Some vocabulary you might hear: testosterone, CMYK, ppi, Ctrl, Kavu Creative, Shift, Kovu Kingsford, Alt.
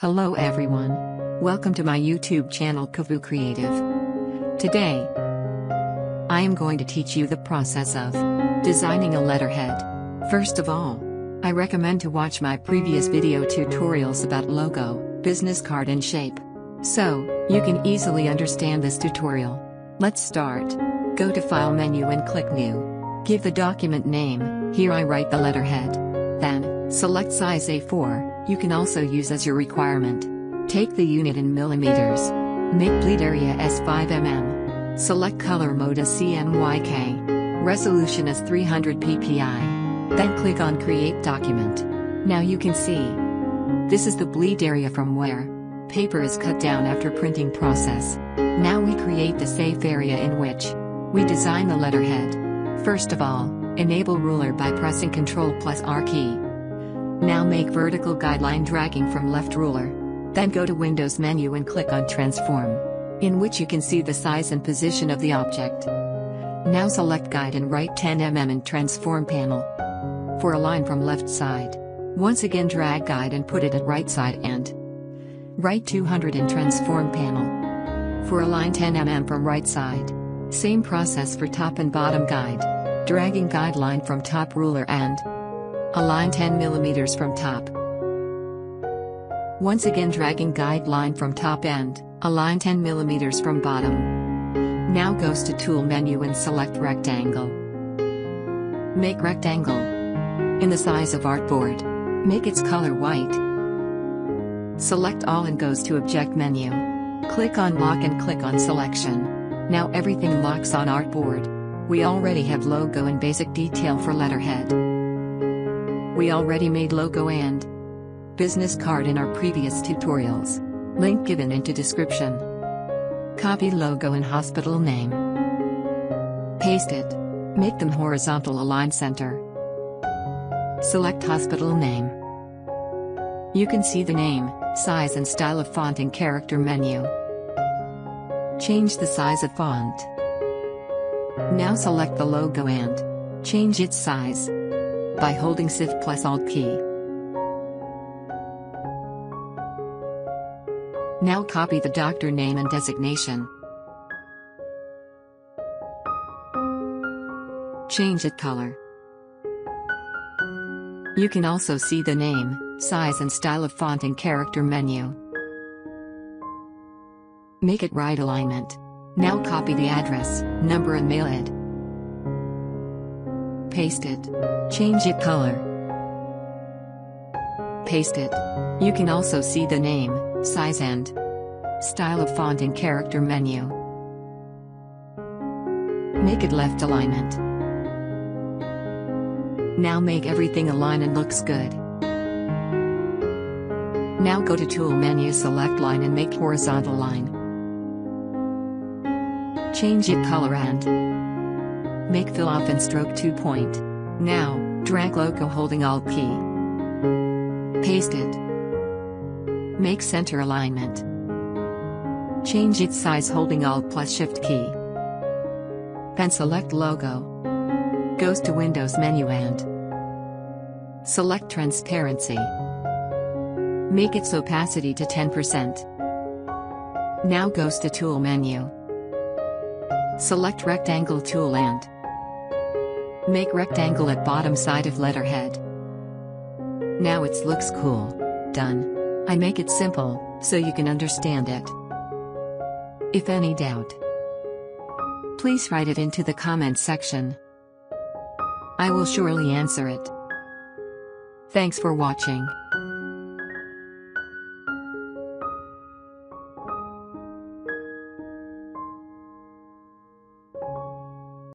Hello everyone. Welcome to my YouTube channel Kavu Creative. Today, I am going to teach you the process of designing a letterhead. First of all, I recommend to watch my previous video tutorials about logo, business card and shape. So, you can easily understand this tutorial. Let's start. Go to File menu and click New. Give the document name, here I write the letterhead. Then, select size A4. You can also use as your requirement. Take the unit in millimeters. Make bleed area as 5 mm. Select color mode as CMYK. Resolution as 300 ppi. Then click on Create Document. Now you can see. This is the bleed area from where paper is cut down after printing process. Now we create the safe area in which we design the letterhead. First of all, enable ruler by pressing Ctrl plus R key. Now make vertical guideline dragging from left ruler. Then go to Windows menu and click on Transform, in which you can see the size and position of the object. Now select guide and write 10 mm in Transform panel. For a line from left side. Once again drag guide and put it at right side and write 200 in Transform panel. For a line 10 mm from right side. Same process for top and bottom guide. Dragging guideline from top ruler and align 10 mm from top. Once again dragging guideline from top end, align 10 mm from bottom. Now goes to Tool menu and select Rectangle. Make rectangle in the size of artboard. Make its color white. Select all and goes to Object menu. Click on Lock and click on Selection. Now everything locks on artboard. We already have logo and basic detail for letterhead. We already made logo and business card in our previous tutorials. Link given into description. Copy logo and hospital name. Paste it. Make them horizontal align center. Select hospital name. You can see the name, size and style of font in character menu. Change the size of font. Now select the logo and change its size by holding Shift plus Alt key. Now copy the doctor name and designation. Change it color. You can also see the name, size and style of font in character menu. Make it right alignment. Now copy the address, number and mail it. Paste it. Change it color. Paste it. You can also see the name, size and style of font in character menu. Make it left alignment. Now make everything align and looks good. Now go to Tool menu, select line and make horizontal line. Change it color and make fill off and stroke 2 point. Now, drag logo holding Alt key. Paste it. Make center alignment. Change its size holding Alt plus Shift key. Then select logo. Goes to Windows menu and select transparency. Make its opacity to 10%. Now goes to Tool menu. Select rectangle tool and make rectangle at bottom side of letterhead. Now it looks cool. Done. I make it simple, so you can understand it. If any doubt, please write it into the comment section. I will surely answer it. Thanks for watching.